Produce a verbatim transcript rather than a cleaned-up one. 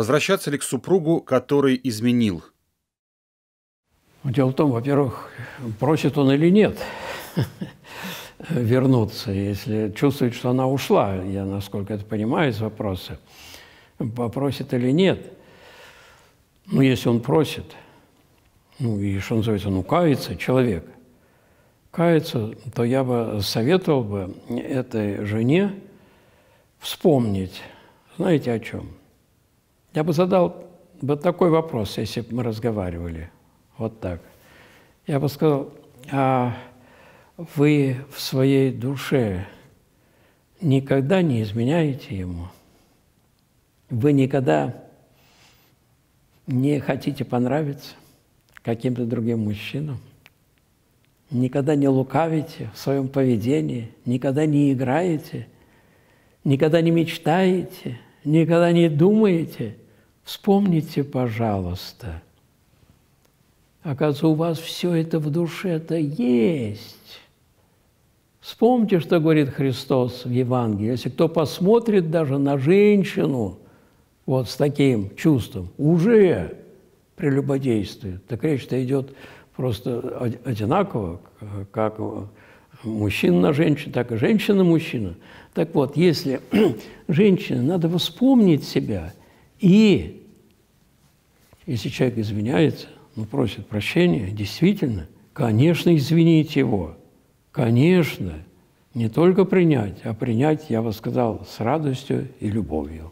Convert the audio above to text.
Возвращаться ли к супругу, который изменил? Дело в том, во-первых, просит он или нет вернуться, если чувствует, что она ушла, я, насколько это понимаю, из вопроса, попросит или нет. Ну, если он просит, ну, и, что называется, ну, кается человек, кается, то я бы советовал бы этой жене вспомнить, знаете, о чем? Я бы задал бы такой вопрос, если бы мы разговаривали. Вот так. Я бы сказал, а вы в своей душе никогда не изменяете ему? Вы никогда не хотите понравиться каким-то другим мужчинам? Никогда не лукавите в своем поведении? Никогда не играете? Никогда не мечтаете? Никогда не думаете? Вспомните, пожалуйста. Оказывается, у вас все это в душе-то есть. Вспомните, что говорит Христос в Евангелии. Если кто посмотрит даже на женщину вот с таким чувством, уже прелюбодействует. Так речь-то идет просто одинаково, как мужчина на женщину, так и женщина на мужчину. Так вот, если женщина, надо вспомнить себя, и если человек извиняется, ну, просит прощения, действительно, конечно, извинить его, конечно, не только принять, а принять, я бы сказал, с радостью и любовью.